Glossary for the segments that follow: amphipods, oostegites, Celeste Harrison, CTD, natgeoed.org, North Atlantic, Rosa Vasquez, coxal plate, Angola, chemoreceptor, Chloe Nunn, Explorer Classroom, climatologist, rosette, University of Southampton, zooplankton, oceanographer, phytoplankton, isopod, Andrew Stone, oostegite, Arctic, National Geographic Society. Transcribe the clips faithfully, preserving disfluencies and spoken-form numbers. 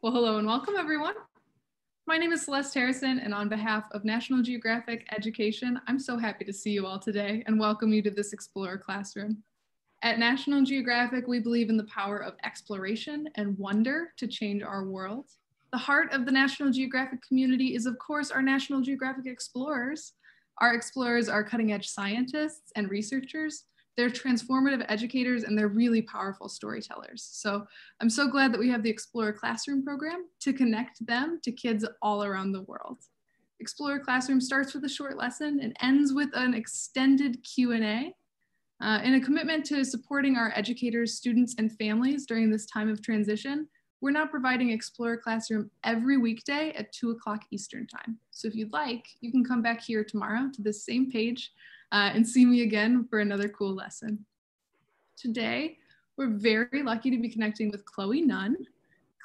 Well, hello and welcome everyone. My name is Celeste Harrison, and on behalf of National Geographic Education, I'm so happy to see you all today and welcome you to this Explorer Classroom. At National Geographic, we believe in the power of exploration and wonder to change our world. The heart of the National Geographic community is, of course, our National Geographic Explorers. Our explorers are cutting-edge scientists and researchers. They're transformative educators, and they're really powerful storytellers. So I'm so glad that we have the Explorer Classroom program to connect them to kids all around the world. Explorer Classroom starts with a short lesson and ends with an extended Q and A. Uh, in a commitment to supporting our educators, students, and families during this time of transition, we're now providing Explorer Classroom every weekday at two o'clock Eastern time. So if you'd like, you can come back here tomorrow to this same page uh, and see me again for another cool lesson. Today, we're very lucky to be connecting with Chloe Nunn.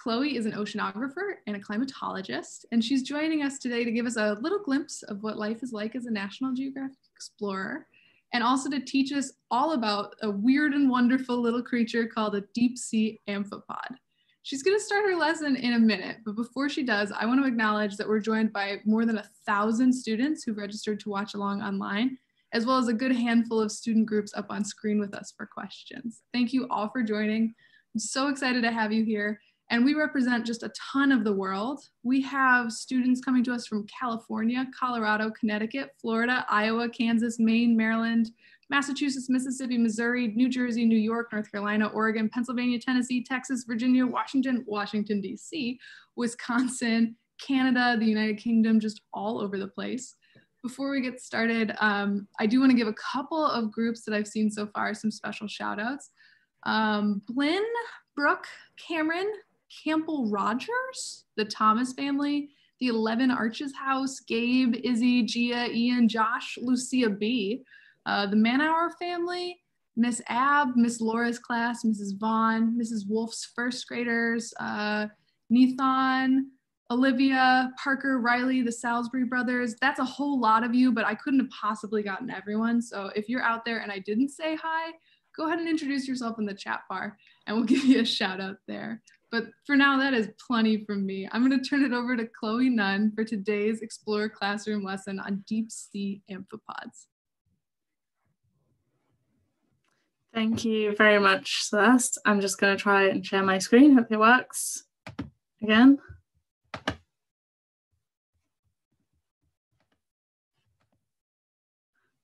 Chloe is an oceanographer and a climatologist, and she's joining us today to give us a little glimpse of what life is like as a National Geographic Explorer, and also to teach us all about a weird and wonderful little creature called a deep sea amphipod. She's gonna start her lesson in a minute, but before she does, I wanna acknowledge that we're joined by more than a thousand students who've registered to watch along online, as well as a good handful of student groups up on screen with us for questions. Thank you all for joining. I'm so excited to have you here. And we represent just a ton of the world. We have students coming to us from California, Colorado, Connecticut, Florida, Iowa, Kansas, Maine, Maryland, Massachusetts, Mississippi, Missouri, New Jersey, New York, North Carolina, Oregon, Pennsylvania, Tennessee, Texas, Virginia, Washington, Washington, D C, Wisconsin, Canada, the United Kingdom, just all over the place. Before we get started, um, I do want to give a couple of groups that I've seen so far some special shout outs. Um, Blynn, Brooke, Cameron, Campbell Rogers, the Thomas family, the eleven Arches House, Gabe, Izzy, Gia, Ian, Josh, Lucia B, uh, the Manauer family, Miss Ab, Miss Laura's class, Missus Vaughn, Missus Wolf's first graders, uh, Nathan, Olivia, Parker, Riley, the Salisbury brothers. That's a whole lot of you, but I couldn't have possibly gotten everyone. So if you're out there and I didn't say hi, go ahead and introduce yourself in the chat bar and we'll give you a shout out there. But for now, that is plenty from me. I'm gonna turn it over to Chloe Nunn for today's Explorer Classroom lesson on deep sea amphipods. Thank you very much, Celeste. I'm just gonna try and share my screen, hope it works. Again.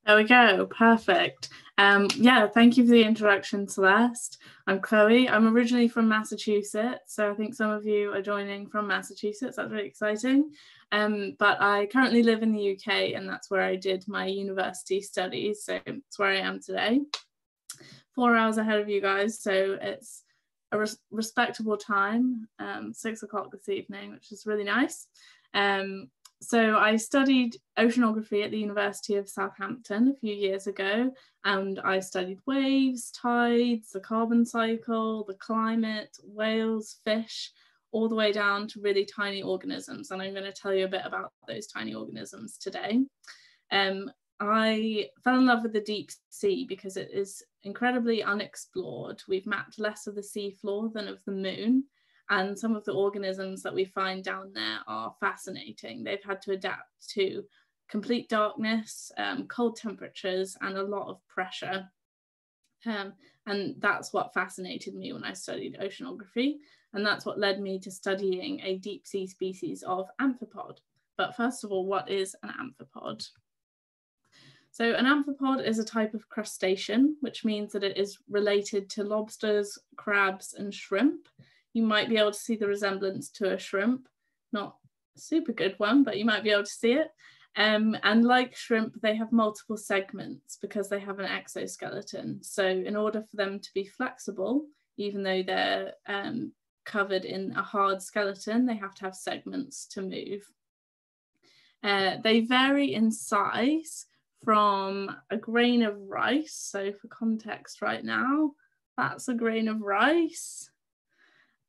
There we go, perfect. Um, yeah, thank you for the introduction, Celeste. I'm Chloe, I'm originally from Massachusetts, so I think some of you are joining from Massachusetts, that's really exciting. Um, but I currently live in the U K, and that's where I did my university studies, so it's where I am today. Four hours ahead of you guys, so it's a res respectable time, um, six o'clock this evening, which is really nice. Um, So I studied oceanography at the University of Southampton a few years ago, and I studied waves, tides, the carbon cycle, the climate, whales, fish, all the way down to really tiny organisms. And I'm going to tell you a bit about those tiny organisms today. Um, I fell in love with the deep sea because it is incredibly unexplored. We've mapped less of the sea floor than of the moon. And some of the organisms that we find down there are fascinating. They've had to adapt to complete darkness, um, cold temperatures, and a lot of pressure. Um, and that's what fascinated me when I studied oceanography. And that's what led me to studying a deep sea species of amphipod. But first of all, what is an amphipod? So an amphipod is a type of crustacean, which means that it is related to lobsters, crabs, and shrimp. You might be able to see the resemblance to a shrimp, not a super good one, but you might be able to see it. Um, and like shrimp, they have multiple segments because they have an exoskeleton. So in order for them to be flexible, even though they're um, covered in a hard skeleton, they have to have segments to move. Uh, they vary in size from a grain of rice. So for context right now, that's a grain of rice,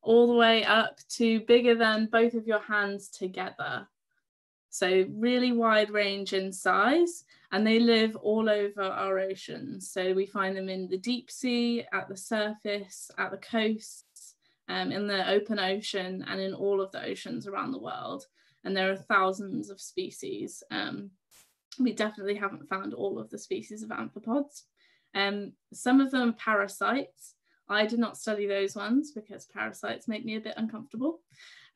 all the way up to bigger than both of your hands together. So really wide range in size, and they live all over our oceans. So we find them in the deep sea, at the surface, at the coasts, um, in the open ocean and in all of the oceans around the world. And there are thousands of species. Um, we definitely haven't found all of the species of amphipods. Um, some of them are parasites. I did not study those ones because parasites make me a bit uncomfortable.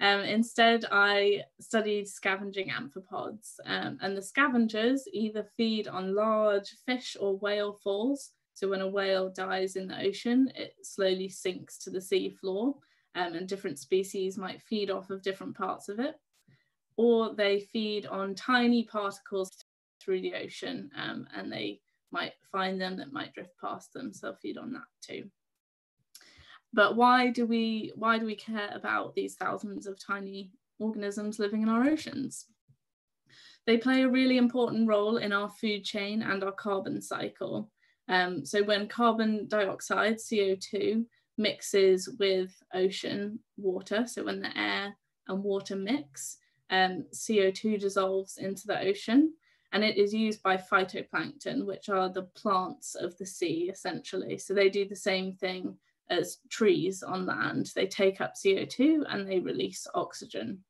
Um, instead, I studied scavenging amphipods, um, and the scavengers either feed on large fish or whale falls. So when a whale dies in the ocean, it slowly sinks to the sea floor, um, and different species might feed off of different parts of it, or they feed on tiny particles through the ocean, um, and they might find them that might drift past them, so they'll feed on that too. But why do we, why do we care about these thousands of tiny organisms living in our oceans? They play a really important role in our food chain and our carbon cycle. Um, so when carbon dioxide, C O two, mixes with ocean water, so when the air and water mix, um, C O two dissolves into the ocean, and it is used by phytoplankton, which are the plants of the sea, essentially. So they do the same thing as trees on land. They take up C O two and they release oxygen.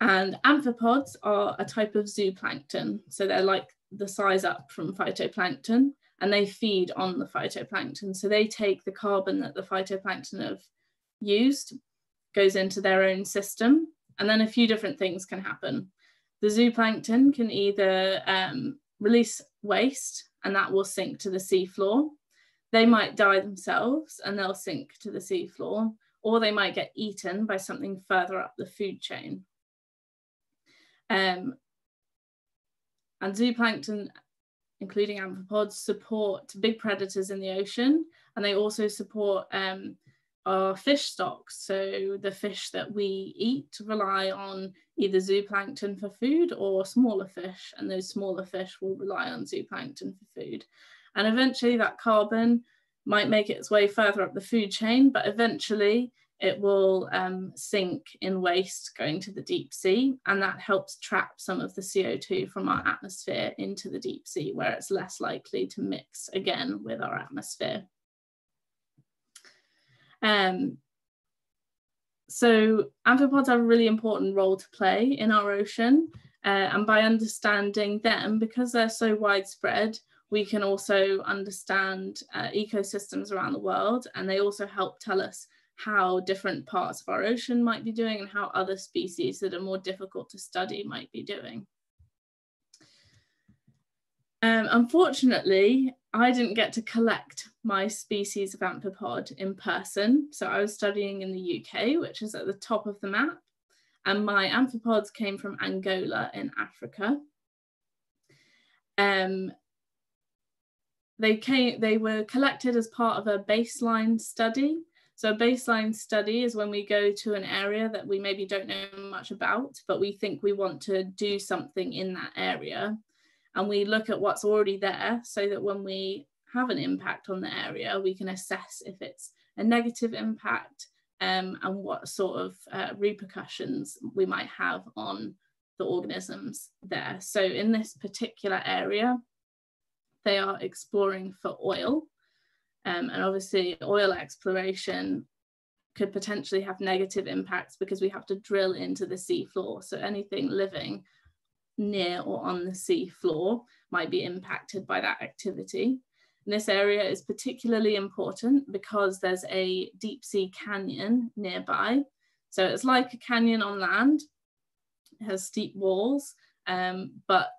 And amphipods are a type of zooplankton. So they're like the size up from phytoplankton, and they feed on the phytoplankton. So they take the carbon that the phytoplankton have used, goes into their own system, and then a few different things can happen. The zooplankton can either um, release waste, and that will sink to the seafloor. They might die themselves and they'll sink to the seafloor, or they might get eaten by something further up the food chain. Um, and zooplankton, including amphipods, support big predators in the ocean, and they also support um, our fish stocks. So the fish that we eat rely on either zooplankton for food or smaller fish, and those smaller fish will rely on zooplankton for food. And eventually that carbon might make its way further up the food chain, but eventually it will um, sink in waste going to the deep sea. And that helps trap some of the C O two from our atmosphere into the deep sea, where it's less likely to mix again with our atmosphere. Um, so amphipods have a really important role to play in our ocean. Uh, and by understanding them, because they're so widespread, we can also understand uh, ecosystems around the world, and they also help tell us how different parts of our ocean might be doing and how other species that are more difficult to study might be doing. Um, unfortunately, I didn't get to collect my species of amphipod in person, so I was studying in the U K, which is at the top of the map, and my amphipods came from Angola in Africa. Um, They, came, they were collected as part of a baseline study. So a baseline study is when we go to an area that we maybe don't know much about, but we think we want to do something in that area. And we look at what's already there so that when we have an impact on the area, we can assess if it's a negative impact um, and what sort of uh, repercussions we might have on the organisms there. So in this particular area, they are exploring for oil, um, and obviously oil exploration could potentially have negative impacts because we have to drill into the seafloor. So anything living near or on the seafloor might be impacted by that activity. And this area is particularly important because there's a deep sea canyon nearby. So it's like a canyon on land, it has steep walls, um, but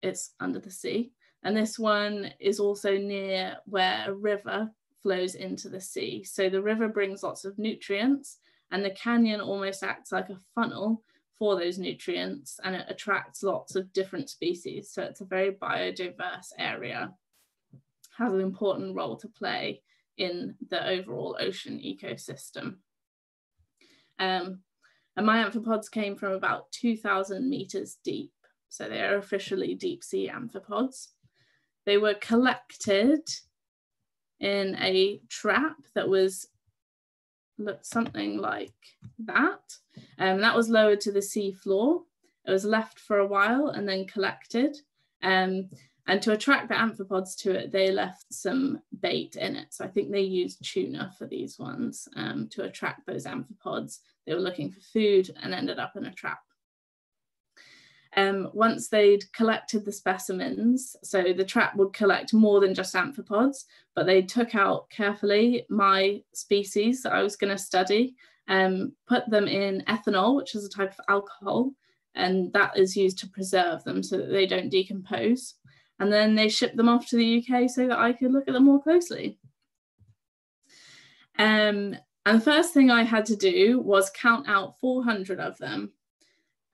it's under the sea. And this one is also near where a river flows into the sea. So the river brings lots of nutrients, and the canyon almost acts like a funnel for those nutrients, and it attracts lots of different species. So it's a very biodiverse area, has an important role to play in the overall ocean ecosystem. Um, and my amphipods came from about two thousand meters deep. So they are officially deep sea amphipods. They were collected in a trap that was looked something like that. Um, that was lowered to the sea floor. It was left for a while and then collected. Um, And to attract the amphipods to it, they left some bait in it. So I think they used tuna for these ones um, to attract those amphipods. They were looking for food and ended up in a trap. Um, once they'd collected the specimens, so the trap would collect more than just amphipods, but they took out carefully my species that I was going to study, um, put them in ethanol, which is a type of alcohol, and that is used to preserve them so that they don't decompose. And then they shipped them off to the U K so that I could look at them more closely. Um, and the first thing I had to do was count out four hundred of them,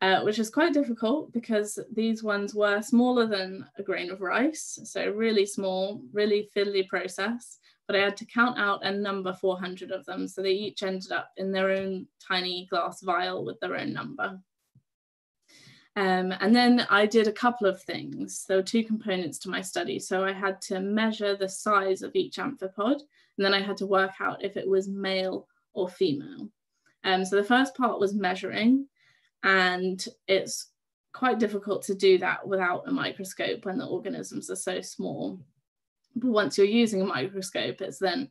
uh, which is quite difficult because these ones were smaller than a grain of rice. So really small, really fiddly process, but I had to count out and number four hundred of them. So they each ended up in their own tiny glass vial with their own number. Um, and then I did a couple of things. There were two components to my study. So I had to measure the size of each amphipod, and then I had to work out if it was male or female. Um, so the first part was measuring, and it's quite difficult to do that without a microscope when the organisms are so small. But once you're using a microscope, it's then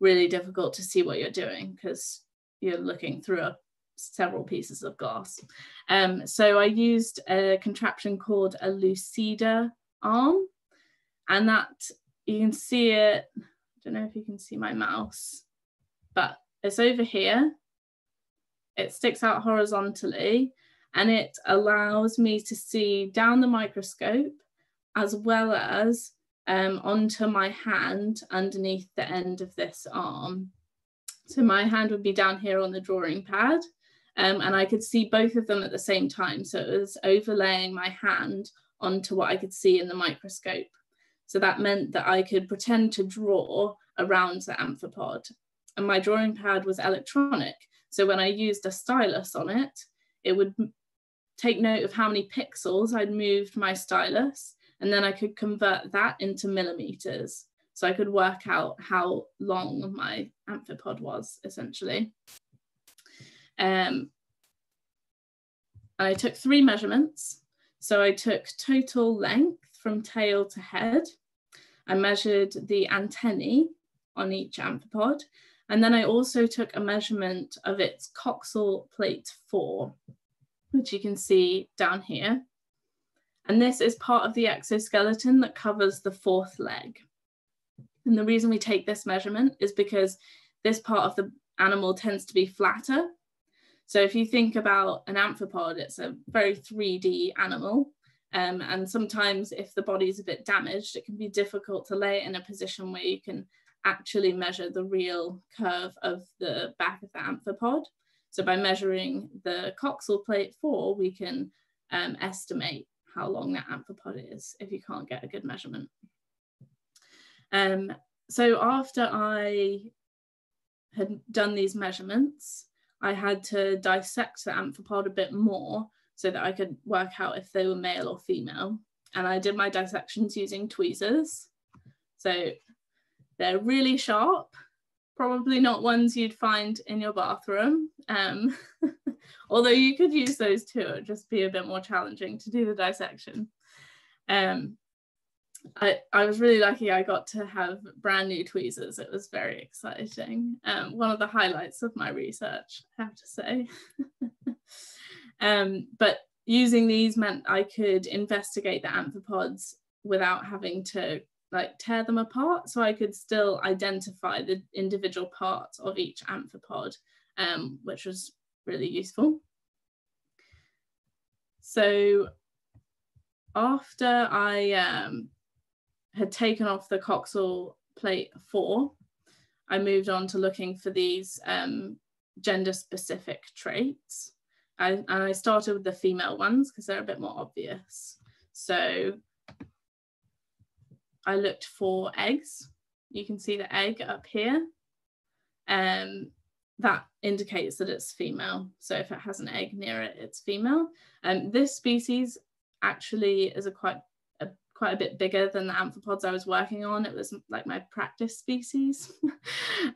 really difficult to see what you're doing because you're looking through a several pieces of glass. Um, so I used a contraption called a lucida arm, and that you can see it, I don't know if you can see my mouse, but it's over here. It sticks out horizontally and it allows me to see down the microscope as well as um, onto my hand underneath the end of this arm. So my hand would be down here on the drawing pad. Um, and I could see both of them at the same time. So it was overlaying my hand onto what I could see in the microscope. So that meant that I could pretend to draw around the amphipod. And my drawing pad was electronic. So when I used a stylus on it, it would take note of how many pixels I'd moved my stylus. And then I could convert that into millimeters. So I could work out how long my amphipod was, essentially. Um, I took three measurements. So I took total length from tail to head. I measured the antennae on each amphipod. And then I also took a measurement of its coxal plate four, which you can see down here. And this is part of the exoskeleton that covers the fourth leg. And the reason we take this measurement is because this part of the animal tends to be flatter. So if you think about an amphipod, it's a very three D animal. Um, and sometimes if the body's a bit damaged, it can be difficult to lay it in a position where you can actually measure the real curve of the back of the amphipod. So by measuring the coxal plate four, we can um, estimate how long that amphipod is if you can't get a good measurement. Um, so after I had done these measurements, I had to dissect the amphipod a bit more so that I could work out if they were male or female. And I did my dissections using tweezers. So they're really sharp, probably not ones you'd find in your bathroom. Um, although you could use those too, it would just be a bit more challenging to do the dissection. Um, I, I was really lucky I got to have brand new tweezers. It was very exciting. Um, one of the highlights of my research, I have to say. um, but using these meant I could investigate the amphipods without having to like tear them apart. So I could still identify the individual parts of each amphipod, um, which was really useful. So after I... Um, had taken off the coxal plate four, I moved on to looking for these um, gender-specific traits. I, and I started with the female ones because they're a bit more obvious. So I looked for eggs. You can see the egg up here. Um, that indicates that it's female. So if it has an egg near it, it's female. Um, this species actually is a quite quite a bit bigger than the amphipods I was working on. It was like my practice species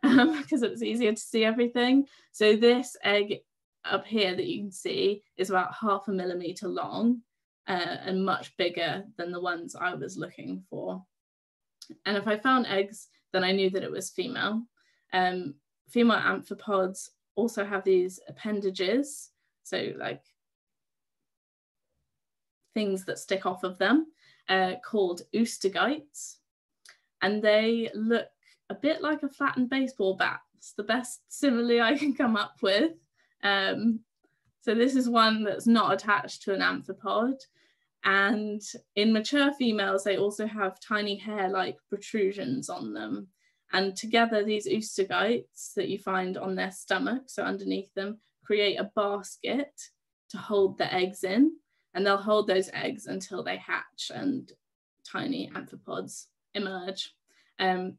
um, because it was easier to see everything. So this egg up here that you can see is about half a millimeter long, uh, and much bigger than the ones I was looking for. And if I found eggs, then I knew that it was female. Um, female amphipods also have these appendages, so like things that stick off of them, uh, called oostegites. And they look a bit like a flattened baseball bat. It's the best simile I can come up with. Um, so this is one that's not attached to an amphipod. And in mature females, they also have tiny hair-like protrusions on them. And together, these oostegites that you find on their stomach, so underneath them, create a basket to hold the eggs in. And they'll hold those eggs until they hatch and tiny amphipods emerge. Um,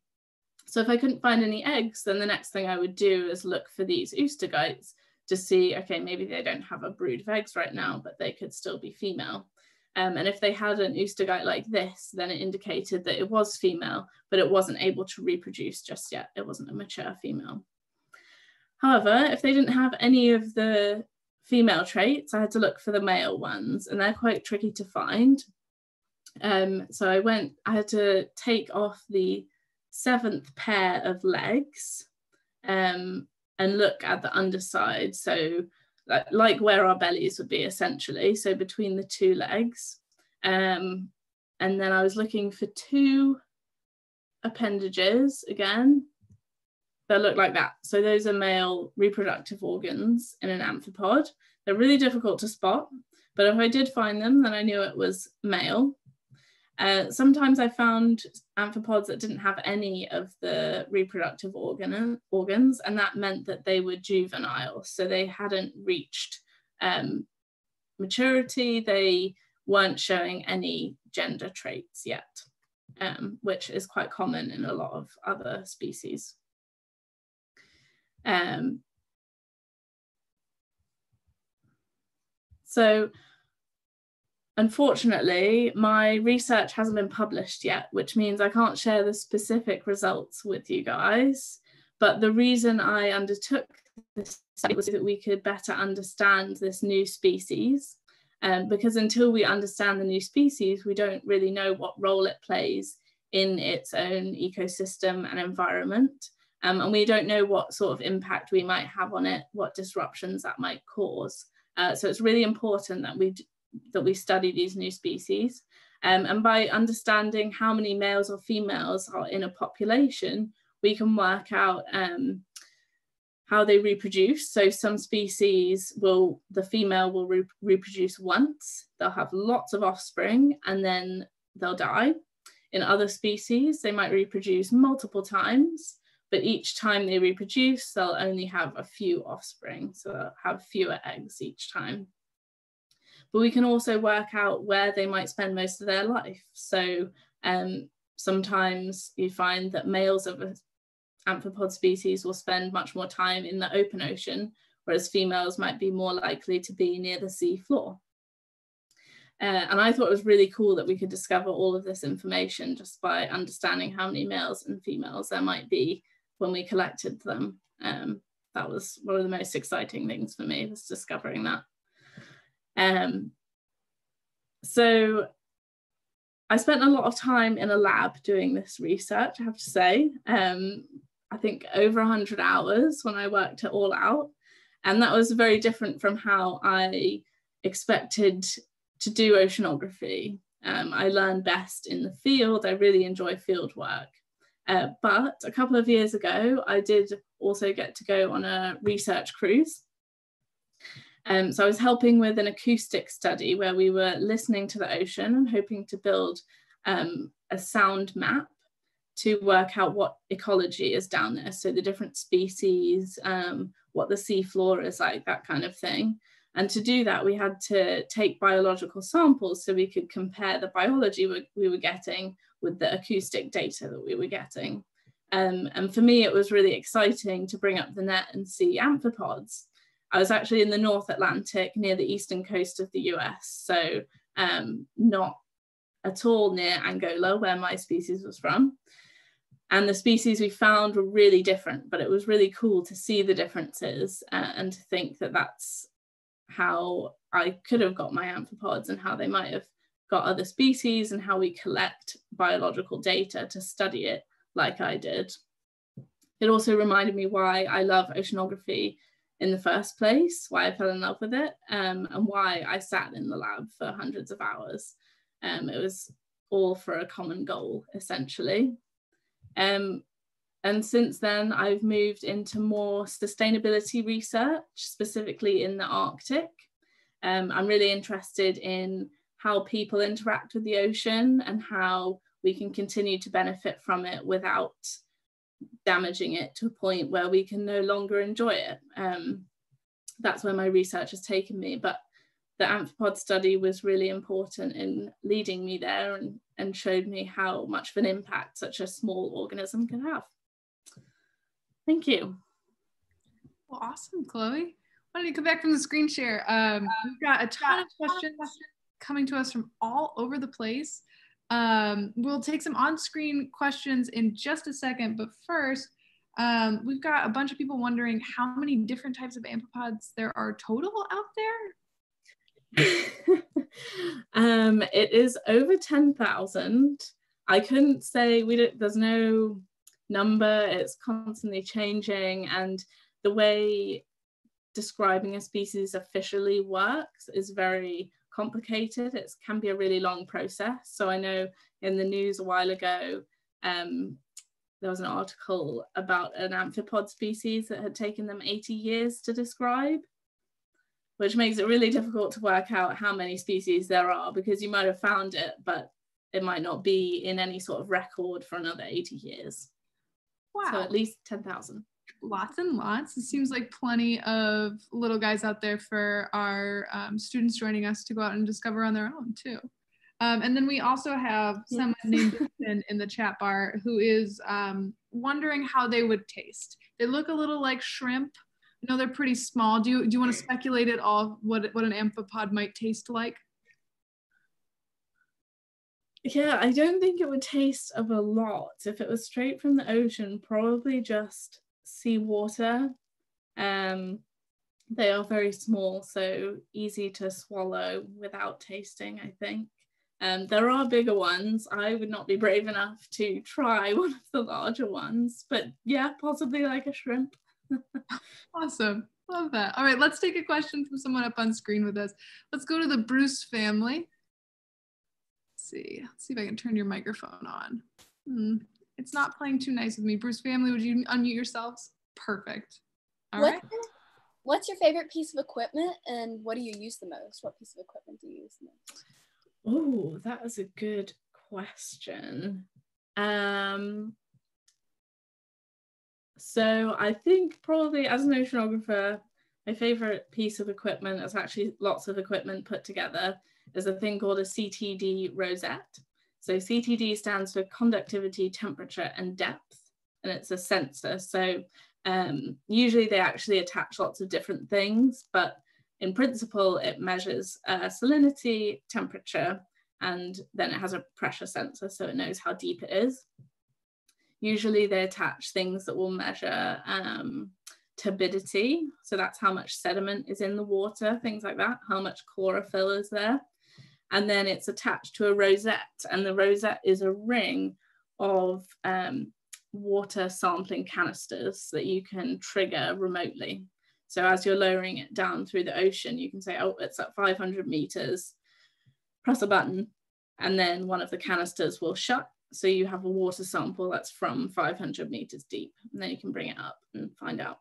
so if I couldn't find any eggs, then the next thing I would do is look for these oostegites to see, okay, maybe they don't have a brood of eggs right now, but they could still be female. Um, and if they had an oostergite like this, then it indicated that it was female, but it wasn't able to reproduce just yet. It wasn't a mature female. However, if they didn't have any of the female traits, I had to look for the male ones, and they're quite tricky to find. Um, so I went, I had to take off the seventh pair of legs um, and look at the underside. So like where our bellies would be essentially, so between the two legs. Um, and then I was looking for two appendages again that look like that. So those are male reproductive organs in an amphipod. They're really difficult to spot, but if I did find them, then I knew it was male. Uh, sometimes I found amphipods that didn't have any of the reproductive organ, organs, and that meant that they were juvenile. So they hadn't reached um, maturity. They weren't showing any gender traits yet, um, which is quite common in a lot of other species. Um, so... Unfortunately, my research hasn't been published yet, which means I can't share the specific results with you guys. But the reason I undertook this study was that we could better understand this new species. Um, because until we understand the new species, we don't really know what role it plays in its own ecosystem and environment. Um, and we don't know what sort of impact we might have on it, what disruptions that might cause. Uh, so it's really important that we that we study these new species. Um, and by understanding how many males or females are in a population, we can work out um, how they reproduce. So some species will, the female will re reproduce once, they'll have lots of offspring and then they'll die. In other species, they might reproduce multiple times, but each time they reproduce, they'll only have a few offspring. So they'll have fewer eggs each time. But we can also work out where they might spend most of their life. So um, sometimes you find that males of an amphipod species will spend much more time in the open ocean, whereas females might be more likely to be near the sea floor. Uh, and I thought it was really cool that we could discover all of this information just by understanding how many males and females there might be when we collected them. Um, that was one of the most exciting things for me, was discovering that. Um, so I spent a lot of time in a lab doing this research, I have to say. Um, I think over one hundred hours when I worked it all out. And that was very different from how I expected to do oceanography. Um, I learned best in the field. I really enjoy field work. Uh, but a couple of years ago, I did also get to go on a research cruise. Um, so I was helping with an acoustic study where we were listening to the ocean and hoping to build um, a sound map to work out what ecology is down there. So the different species, um, what the seafloor is like, that kind of thing. And to do that, we had to take biological samples so we could compare the biology we, we were getting with the acoustic data that we were getting. Um, and for me, it was really exciting to bring up the net and see amphipods. I was actually in the North Atlantic near the eastern coast of the U S, so um, not at all near Angola, where my species was from. And the species we found were really different, but it was really cool to see the differences uh, and to think that that's how I could have got my amphipods and how they might have got other species and how we collect biological data to study it like I did. It also reminded me why I love oceanography in the first place, why I fell in love with it, um, and why I sat in the lab for hundreds of hours. Um, it was all for a common goal, essentially. Um, and since then, I've moved into more sustainability research, specifically in the Arctic. Um, I'm really interested in how people interact with the ocean and how we can continue to benefit from it without damaging it to a point where we can no longer enjoy it. Um, that's where my research has taken me, but the amphipod study was really important in leading me there and, and showed me how much of an impact such a small organism can have. Thank you. Well, awesome, Chloe. Why don't you come back from the screen share? Um, we've got a ton of questions coming to us from all over the place. Um, we'll take some on-screen questions in just a second, but first, um, we've got a bunch of people wondering how many different types of amphipods there are total out there? um, it is over ten thousand. I couldn't say, we don't, there's no number, it's constantly changing, and the way describing a species officially works is very complicated. It can be a really long process. So I know in the news a while ago, um, there was an article about an amphipod species that had taken them eighty years to describe, which makes it really difficult to work out how many species there are, because you might have found it, but it might not be in any sort of record for another eighty years. Wow. So at least ten thousand. Lots and lots. It seems like plenty of little guys out there for our um, students joining us to go out and discover on their own too. Um, and then we also have yes. someone named Vincent in the chat bar who is um, wondering how they would taste. They look a little like shrimp. I know they're pretty small. Do you, do you want to speculate at all what, what an amphipod might taste like? Yeah, I don't think it would taste of a lot. If it was straight from the ocean, probably just seawater. Um, they are very small, so easy to swallow without tasting, I think. Um, there are bigger ones. I would not be brave enough to try one of the larger ones, but yeah, possibly like a shrimp. Awesome. Love that. All right, let's take a question from someone up on screen with us. Let's go to the Bruce family. Let's see. Let's see if I can turn your microphone on. Hmm. It's not playing too nice with me. Bruce family, would you unmute yourselves? Perfect. All what, right. What's your favorite piece of equipment and what do you use the most? What piece of equipment do you use the most? Oh, that is a good question. Um, so I think probably as an oceanographer, my favorite piece of equipment, it's actually lots of equipment put together, is a thing called a C T D rosette. So C T D stands for conductivity, temperature, and depth, and it's a sensor. So um, usually they actually attach lots of different things, but in principle, it measures uh, salinity, temperature, and then it has a pressure sensor, so it knows how deep it is. Usually they attach things that will measure um, turbidity. So that's how much sediment is in the water, things like that, how much chlorophyll is there. And then it's attached to a rosette, and the rosette is a ring of um, water sampling canisters that you can trigger remotely. So as you're lowering it down through the ocean, you can say, oh, it's at five hundred meters, press a button, and then one of the canisters will shut. So you have a water sample that's from five hundred meters deep, and then you can bring it up and find out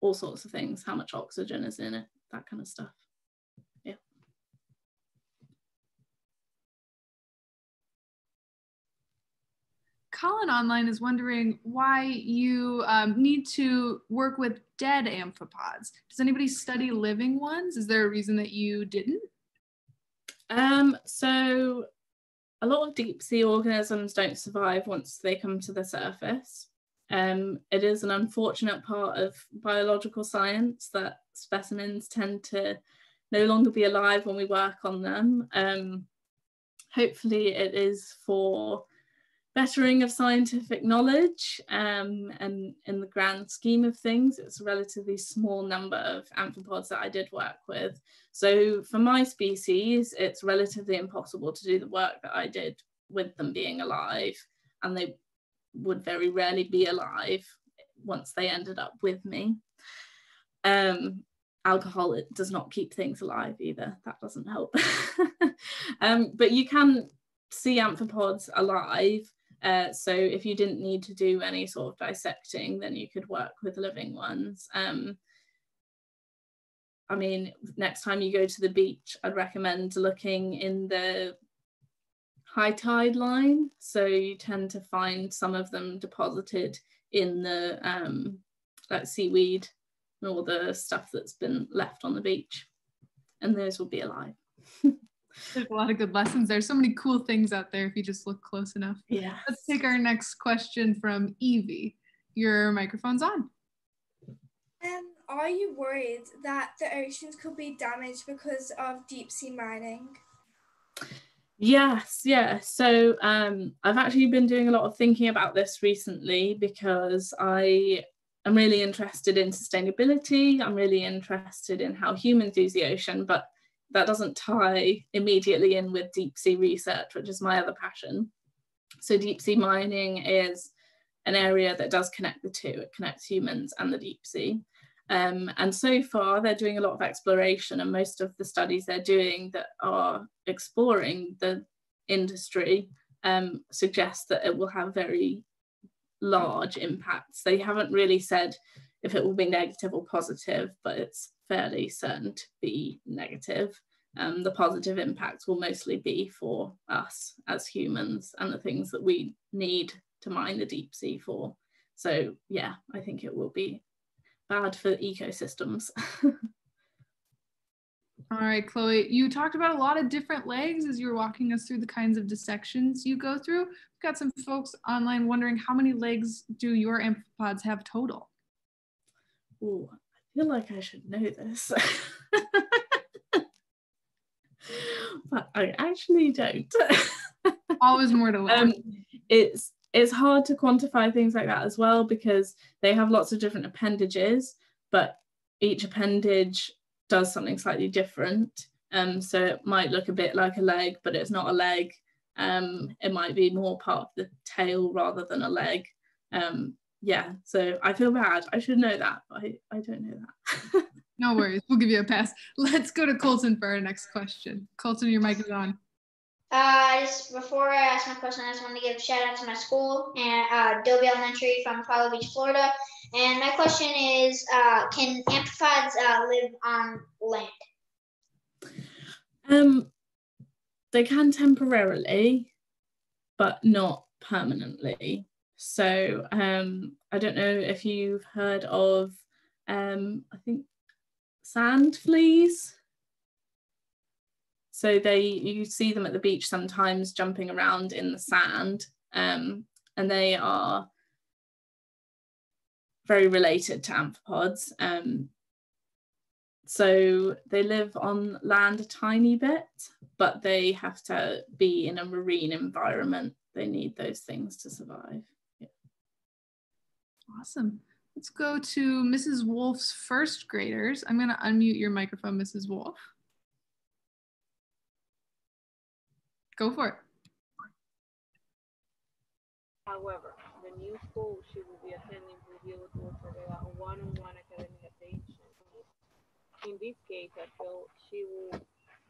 all sorts of things, how much oxygen is in it, that kind of stuff. Colin online is wondering why you um, need to work with dead amphipods. Does anybody study living ones? Is there a reason that you didn't? Um, so a lot of deep sea organisms don't survive once they come to the surface. Um, it is an unfortunate part of biological science that specimens tend to no longer be alive when we work on them. Um, hopefully it is for bettering of scientific knowledge, um, and in the grand scheme of things, it's a relatively small number of amphipods that I did work with. So for my species, it's relatively impossible to do the work that I did with them being alive, and they would very rarely be alive once they ended up with me. Um, alcohol, it does not keep things alive either. That doesn't help. um, but you can see amphipods alive. Uh, so if you didn't need to do any sort of dissecting, then you could work with living ones. Um, I mean, next time you go to the beach, I'd recommend looking in the high tide line. So you tend to find some of them deposited in the um, like seaweed and all the stuff that's been left on the beach. And those will be alive. There's a lot of good lessons. There's so many cool things out there if you just look close enough. Yeah. Let's take our next question from Evie. Your microphone's on. Um, are you worried that the oceans could be damaged because of deep sea mining? Yes, yeah. So um, I've actually been doing a lot of thinking about this recently because I am really interested in sustainability. I'm really interested in how humans use the ocean, but that doesn't tie immediately in with deep sea research, which is my other passion. So deep sea mining is an area that does connect the two. It connects humans and the deep sea. Um, and so far, they're doing a lot of exploration, and most of the studies they're doing that are exploring the industry um, suggest that it will have very large impacts. They haven't really said if it will be negative or positive, but it's fairly certain to be negative. Um, the positive impacts will mostly be for us as humans and the things that we need to mine the deep sea for. So yeah, I think it will be bad for ecosystems. All right, Chloe, you talked about a lot of different legs as you were walking us through the kinds of dissections you go through. We've got some folks online wondering, how many legs do your amphipods have total? Ooh, I feel like I should know this, but I actually don't. Always more to learn. Um, it's, it's hard to quantify things like that as well, because they have lots of different appendages, but each appendage does something slightly different. Um, so it might look a bit like a leg, but it's not a leg. Um, it might be more part of the tail rather than a leg. Um, Yeah, so I feel bad. I should know that, but I, I don't know that. No worries, we'll give you a pass. Let's go to Colton for our next question. Colton, your mic is on. Uh, I just, before I ask my question, I just want to give a shout out to my school, and uh, Dobie Elementary from Apollo Beach, Florida. And my question is, uh, can amphipods uh, live on land? Um, they can temporarily, but not permanently. So um, I don't know if you've heard of, um, I think, sand fleas. So they, you see them at the beach sometimes jumping around in the sand, um, and they are very related to amphipods. Um, so they live on land a tiny bit, but they have to be in a marine environment. They need those things to survive. Awesome. Let's go to Missus Wolf's first graders. I'm going to unmute your microphone, Missus Wolf. Go for it. However, the new school she will be attending will be able to offer a one-on-one academic attention. In this case, I feel she will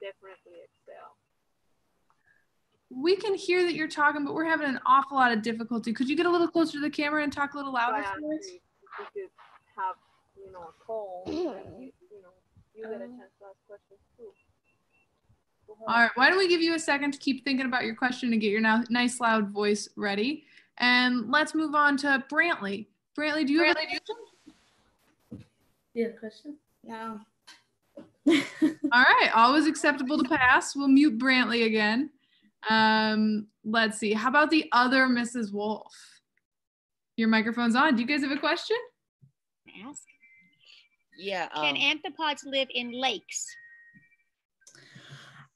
definitely excel. We can hear that you're talking, but we're having an awful lot of difficulty. Could you get a little closer to the camera and talk a little louder for us? You have, you know, a call. You, you know, you get a chance to ask questions too. All right, why don't we give you a second to keep thinking about your question and get your now nice loud voice ready. And let's move on to Brantley. Brantley, do you have a question? Do you have a question? No. All right, always acceptable to pass. We'll mute Brantley again. Um, let's see. How about the other Missus Wolf? Your microphone's on. Do you guys have a question? Can I ask? Yeah. Um, Can amphipods live in lakes?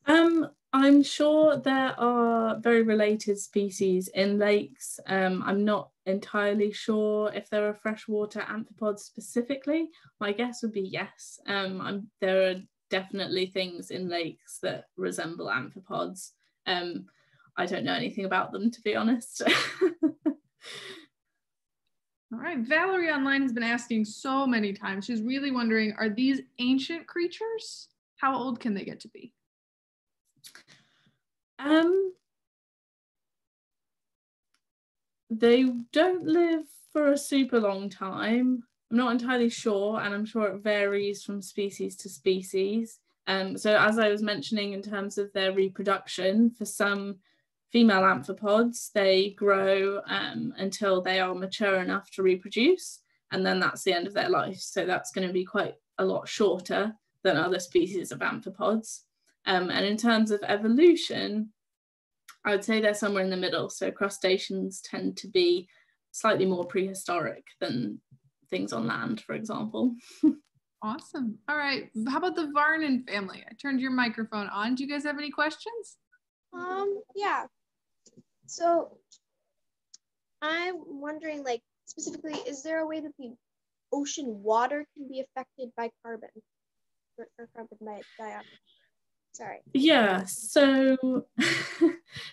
Um, I'm sure there are very related species in lakes. Um, I'm not entirely sure if there are freshwater amphipods specifically. My guess would be yes. Um, I'm, there are definitely things in lakes that resemble amphipods. Um, I don't know anything about them, to be honest. All right, Valerie online has been asking so many times. She's really wondering, are these ancient creatures? How old can they get to be? Um, they don't live for a super long time. I'm not entirely sure, and I'm sure it varies from species to species. Um, so as I was mentioning in terms of their reproduction, for some female amphipods, they grow um, until they are mature enough to reproduce, and then that's the end of their life. So that's going to be quite a lot shorter than other species of amphipods. Um, and in terms of evolution, I would say they're somewhere in the middle. So crustaceans tend to be slightly more prehistoric than things on land, for example. Awesome. All right. How about the Varnon family? I turned your microphone on. Do you guys have any questions? Um, yeah. So I'm wondering, like, specifically, is there a way that the ocean water can be affected by carbon or, or carbon dioxide? Sorry. Yeah, so now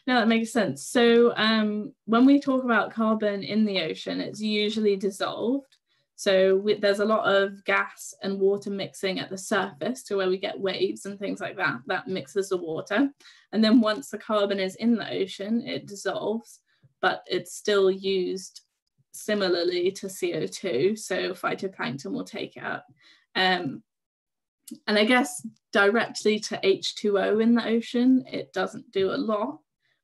that makes sense. So um, when we talk about carbon in the ocean, it's usually dissolved. So we, there's a lot of gas and water mixing at the surface to where we get waves and things like that. That mixes the water. And then once the carbon is in the ocean, it dissolves, but it's still used similarly to C O two. So phytoplankton will take it up. Um, And I guess directly to H two O in the ocean, it doesn't do a lot,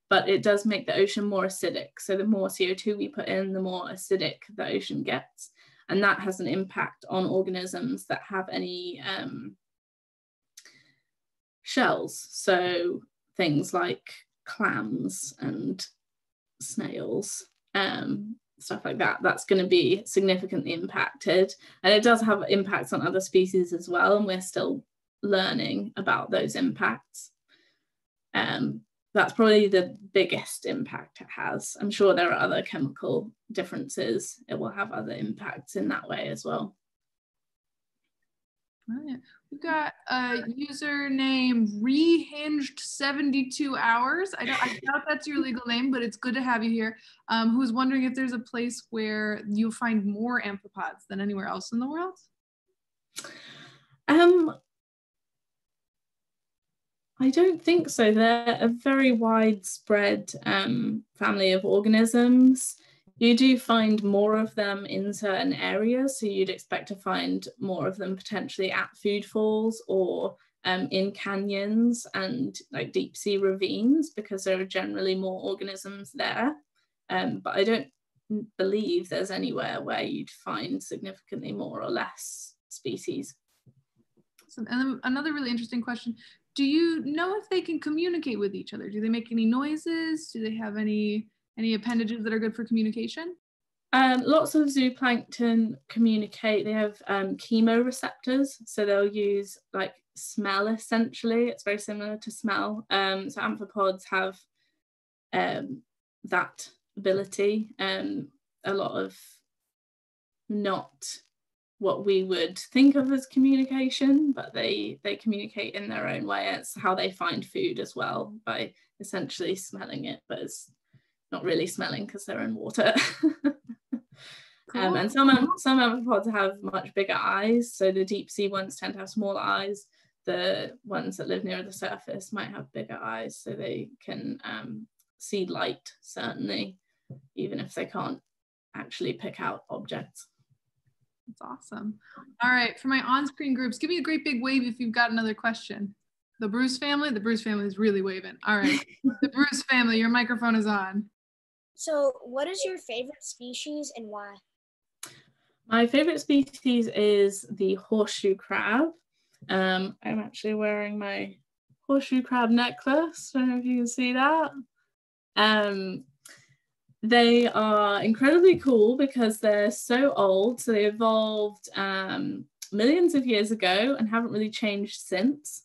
but it does make the ocean more acidic. So the more C O two we put in, the more acidic the ocean gets. And that has an impact on organisms that have any um, shells. So things like clams and snails. Um, stuff like that, that's going to be significantly impacted. And it does have impacts on other species as well, and we're still learning about those impacts. Um, that's probably the biggest impact it has. I'm sure there are other chemical differences. It will have other impacts in that way as well. Right. We've got a username rehinged seventy-two hours. I, don't, I doubt that's your legal name, but it's good to have you here. Um, who's wondering if there's a place where you find more amphipods than anywhere else in the world? Um, I don't think so. They're a very widespread um, family of organisms. You do find more of them in certain areas, so you'd expect to find more of them potentially at food falls or um, in canyons and like deep sea ravines, because there are generally more organisms there. Um, but I don't believe there's anywhere where you'd find significantly more or less species. Awesome. And then another really interesting question. Do you know if they can communicate with each other? Do they make any noises? Do they have any... Any appendages that are good for communication? Um, lots of zooplankton communicate. They have um, chemoreceptors, so they'll use like smell essentially. It's very similar to smell. Um, so amphipods have um, that ability. Um, a lot of not what we would think of as communication, but they they communicate in their own way. It's how they find food as well, by essentially smelling it, but it's not really smelling because they're in water. Cool. um, and some, some amphipods have much bigger eyes. So the deep sea ones tend to have smaller eyes. The ones that live near the surface might have bigger eyes, so they can um, see light, certainly, even if they can't actually pick out objects. That's awesome. All right, for my on-screen groups, give me a great big wave if you've got another question. The Bruce family, the Bruce family is really waving. All right, the Bruce family, your microphone is on. So what is your favorite species and why? My favorite species is the horseshoe crab. Um, I'm actually wearing my horseshoe crab necklace. I don't know if you can see that. Um, they are incredibly cool because they're so old. So they evolved um, millions of years ago and haven't really changed since.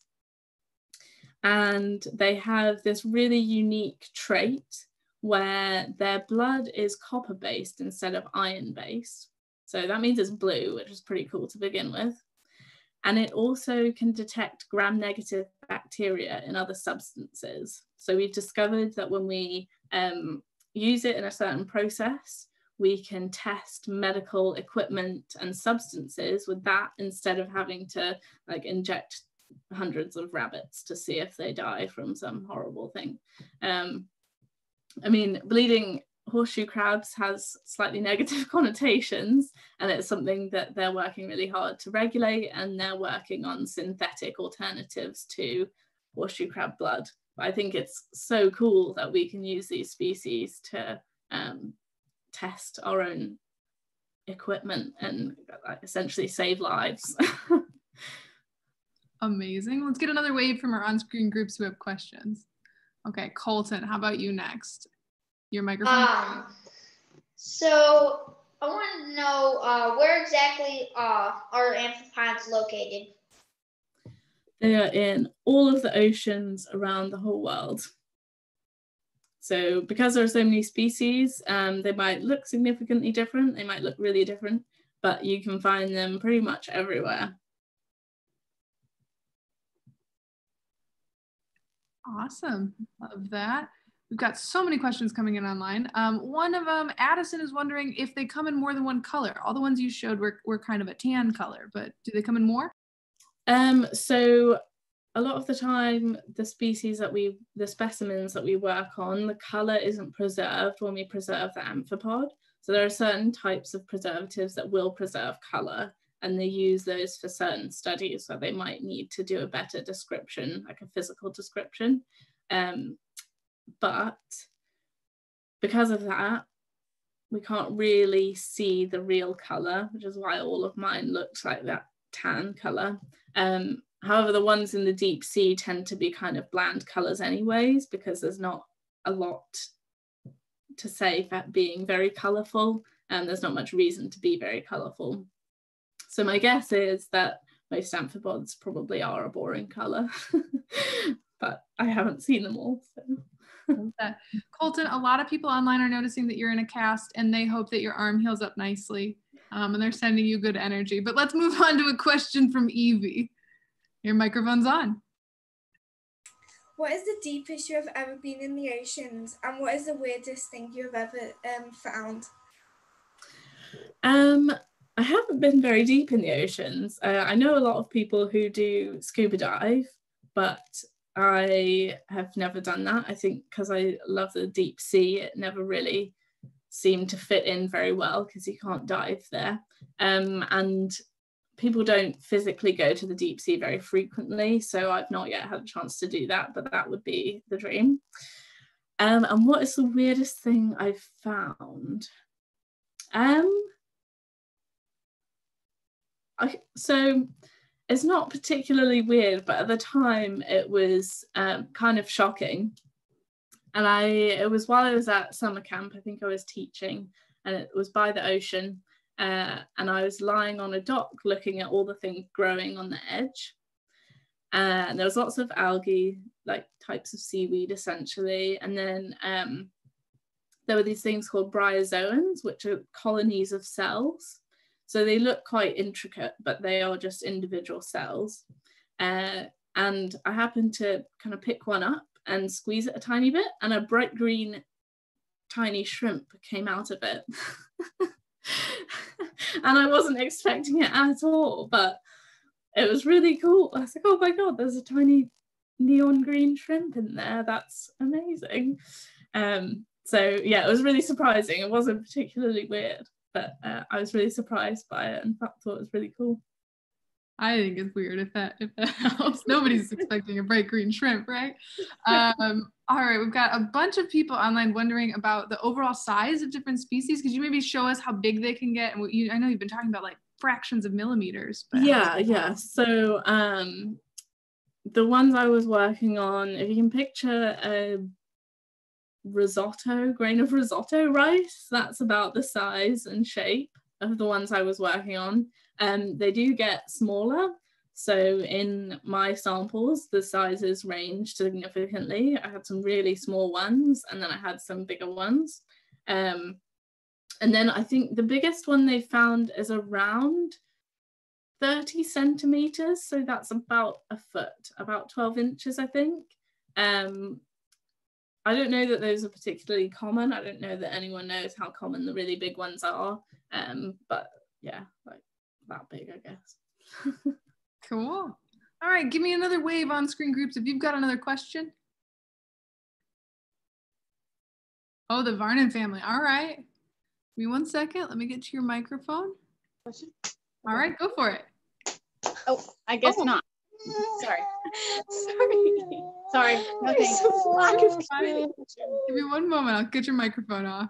and they have this really unique trait where their blood is copper-based instead of iron-based. So that means it's blue, which is pretty cool to begin with. And it also can detect gram-negative bacteria in other substances. So we've discovered that when we um, use it in a certain process, we can test medical equipment and substances with that instead of having to like inject hundreds of rabbits to see if they die from some horrible thing. Um, I mean, bleeding horseshoe crabs has slightly negative connotations, and it's something that they're working really hard to regulate, and they're working on synthetic alternatives to horseshoe crab blood. But I think it's so cool that we can use these species to um, test our own equipment and essentially save lives. Amazing. Let's get another wave from our on-screen groups who have questions. Okay, Colton, how about you next? Your microphone. Um, so I want to know uh, where exactly uh, are amphipods located? They are in all of the oceans around the whole world. So because there are so many species, um, they might look significantly different. They might look really different, but you can find them pretty much everywhere. Awesome, love that. We've got so many questions coming in online. Um, one of them, Addison is wondering if they come in more than one color. All the ones you showed were, were kind of a tan color, but do they come in more? Um, so a lot of the time, the species that we, the specimens that we work on, the color isn't preserved when we preserve the amphipod. So there are certain types of preservatives that will preserve color, and they use those for certain studies where they might need to do a better description, like a physical description. Um, but because of that, we can't really see the real color, which is why all of mine looks like that tan color. Um, however, the ones in the deep sea tend to be kind of bland colors anyways, because there's not a lot to say for being very colorful, and there's not much reason to be very colorful. So my guess is that most amphipods probably are a boring color, but I haven't seen them all. So. Colton, a lot of people online are noticing that you're in a cast, and they hope that your arm heals up nicely, um, and they're sending you good energy. But let's move on to a question from Evie. Your microphone's on. What is the deepest you have ever been in the oceans, and what is the weirdest thing you have ever um, found? Um. I haven't been very deep in the oceans. Uh, I know a lot of people who do scuba dive, but I have never done that. I think because I love the deep sea, it never really seemed to fit in very well because you can't dive there. Um, and people don't physically go to the deep sea very frequently, so I've not yet had a chance to do that, but that would be the dream. Um, and what is the weirdest thing I've found? Um, I, so it's not particularly weird, but at the time it was um, kind of shocking. And I, it was while I was at summer camp, I think I was teaching, and it was by the ocean. Uh, and I was lying on a dock looking at all the things growing on the edge. Uh, and there was lots of algae, like types of seaweed essentially. And then um, there were these things called bryozoans, which are colonies of cells. So they look quite intricate, but they are just individual cells. Uh, and I happened to kind of pick one up and squeeze it a tiny bit, and a bright green tiny shrimp came out of it. And I wasn't expecting it at all, but it was really cool. I was like, oh my God, there's a tiny neon green shrimp in there. That's amazing. Um, so yeah, it was really surprising. It wasn't particularly weird, but uh, I was really surprised by it and thought it was really cool. I think it's weird if that, if that helps. Nobody's expecting a bright green shrimp, right? Um, all right, we've got a bunch of people online wondering about the overall size of different species. Could you maybe show us how big they can get? And what you, I know you've been talking about like fractions of millimeters. But yeah, yeah. So um, the ones I was working on, if you can picture a risotto, grain of risotto rice, that's about the size and shape of the ones I was working on. Um, they do get smaller, So in my samples, the sizes ranged significantly. I had some really small ones, and then I had some bigger ones. Um, and then I think the biggest one they found is around thirty centimeters. So that's about a foot, about twelve inches, I think. Um, I don't know that those are particularly common. I don't know that anyone knows how common the really big ones are. Um, but yeah, like that big, I guess. Cool. All right, give me another wave on screen groups if you've got another question. Oh, the Varnon family. All right. Give me one second. Let me get to your microphone. Question? All right, go for it. Oh, I guess oh. not. Sorry. Sorry. Sorry. No thanks. Lack of communication. Give me one moment. I'll get your microphone off.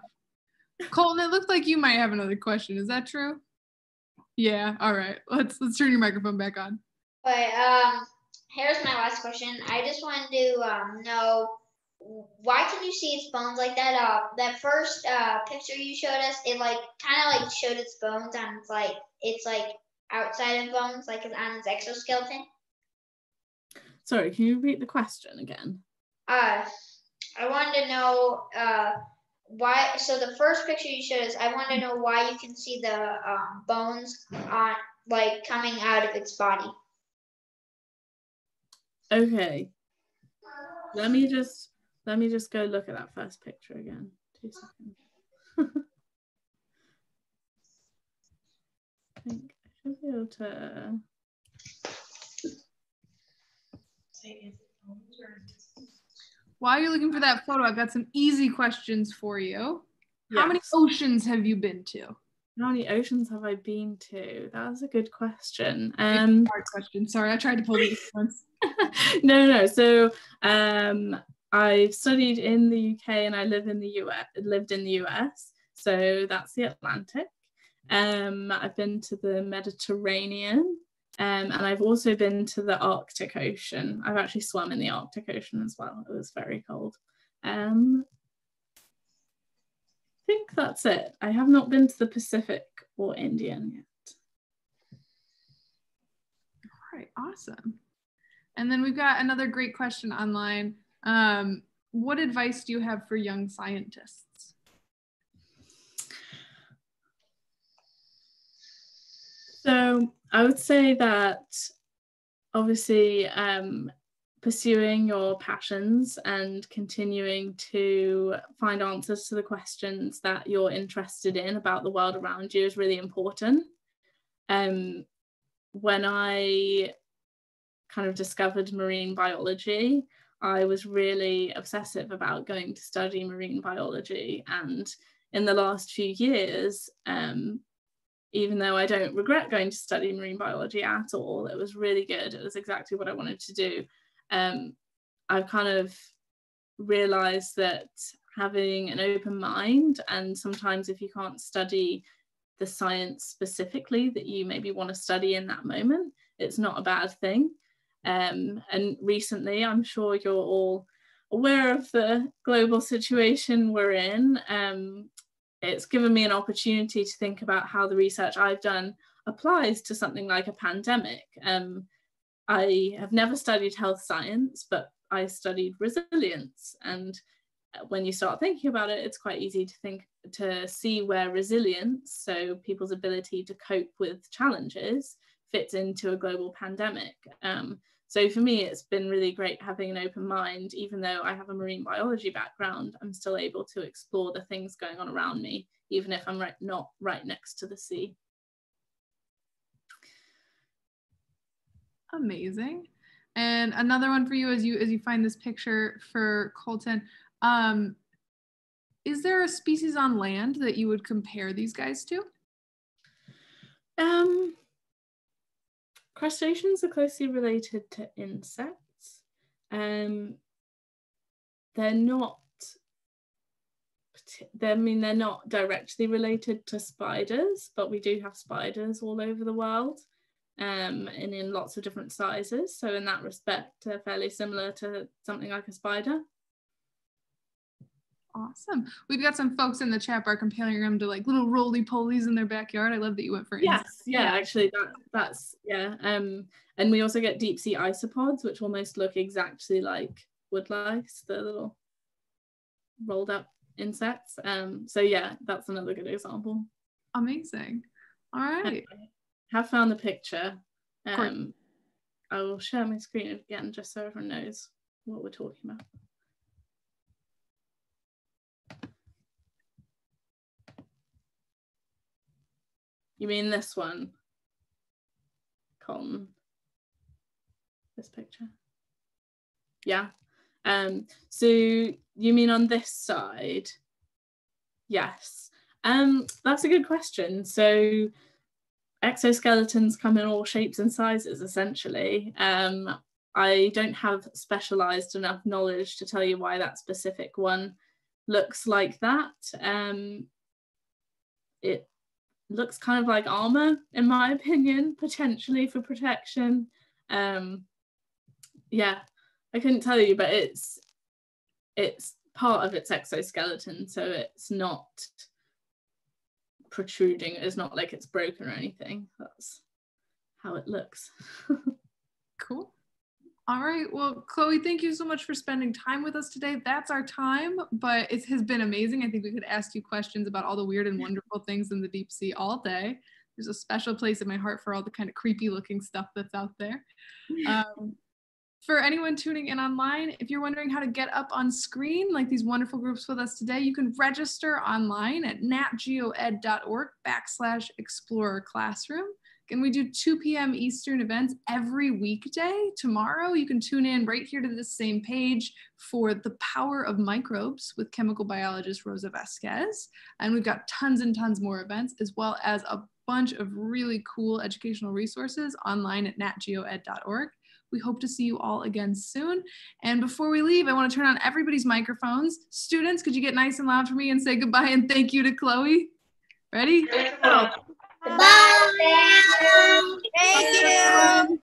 Colton, it looks like you might have another question. Is that true? Yeah. All right. Let's let's turn your microphone back on. But um, here's my last question. I just wanted to um, know, why can you see its bones like that? Uh, that first uh, picture you showed us, it like kind of like showed its bones on its like it's like outside of bones, like it's on its exoskeleton. Sorry, can you repeat the question again? Uh, I wanted to know uh, why, so the first picture you showed us, I wanted to know why you can see the um, bones on, like coming out of its body. Okay, let me just, let me just go look at that first picture again, two seconds. I think I should be able to... While you're looking for that photo, I've got some easy questions for you. Yes. How many oceans have you been to? How many oceans have I been to? That was a good question. Um, hard question. Sorry, I tried to pull these ones. No, no. So um, I've studied in the U K and I live in the U S. Lived in the U S. So that's the Atlantic. Um, I've been to the Mediterranean. Um, and I've also been to the Arctic Ocean. I've actually swum in the Arctic Ocean as well. It was very cold. Um, I think that's it. I have not been to the Pacific or Indian yet. All right, awesome. And then we've got another great question online. Um, what advice do you have for young scientists? So I would say that obviously um, pursuing your passions and continuing to find answers to the questions that you're interested in about the world around you is really important. Um, when I kind of discovered marine biology, I was really obsessive about going to study marine biology. And in the last few years, um, even though I don't regret going to study marine biology at all, it was really good. It was exactly what I wanted to do. Um, I've kind of realized that having an open mind, and sometimes if you can't study the science specifically that you maybe want to study in that moment, it's not a bad thing. Um, and recently, I'm sure you're all aware of the global situation we're in. Um, It's given me an opportunity to think about how the research I've done applies to something like a pandemic. Um, I have never studied health science, but I studied resilience. And when you start thinking about it, it's quite easy to think to see where resilience, so people's ability to cope with challenges, fits into a global pandemic. Um, so for me, it's been really great having an open mind. Even though I have a marine biology background, I'm still able to explore the things going on around me, even if I'm right, not right next to the sea. Amazing. And another one for you as you as you find this picture for Colton. Um, is there a species on land that you would compare these guys to? Um. Crustaceans are closely related to insects. Um, they're not, I mean, they're not directly related to spiders, but we do have spiders all over the world um, and in lots of different sizes. So in that respect, they're fairly similar to something like a spider. Awesome. We've got some folks in the chat bar comparing them to like little roly-polies in their backyard. I love that you went for instance. Yes, yeah, yeah, actually that, that's, yeah. Um, and we also get deep sea isopods, which almost look exactly like woodlice, the little rolled up insects. Um, so yeah, that's another good example. Amazing. All right. I have found the picture. Um, I will share my screen again, just so everyone knows what we're talking about. You mean this one, Colton? This picture? Yeah. Um, so you mean on this side? Yes. Um, that's a good question. So exoskeletons come in all shapes and sizes, essentially. Um, I don't have specialized enough knowledge to tell you why that specific one looks like that. Um, it looks kind of like armor, in my opinion, potentially for protection. Um, yeah, I couldn't tell you, but it's it's part of its exoskeleton, so it's not protruding. It's not like it's broken or anything. That's how it looks. Cool. All right. Well, Chloe, thank you so much for spending time with us today. That's our time, but it has been amazing. I think we could ask you questions about all the weird and wonderful things in the deep sea all day. There's a special place in my heart for all the kind of creepy looking stuff that's out there. Um, for anyone tuning in online, if you're wondering how to get up on screen like these wonderful groups with us today, you can register online at natgeoed.org backslash Explorer Classroom. And we do two P M Eastern events every weekday. Tomorrow, you can tune in right here to this same page for The Power of Microbes with chemical biologist Rosa Vasquez. And we've got tons and tons more events, as well as a bunch of really cool educational resources online at natgeoed dot org. We hope to see you all again soon. And before we leave, I want to turn on everybody's microphones. Students, could you get nice and loud for me and say goodbye and thank you to Chloe? Ready? Bye. Thank you. Thank you.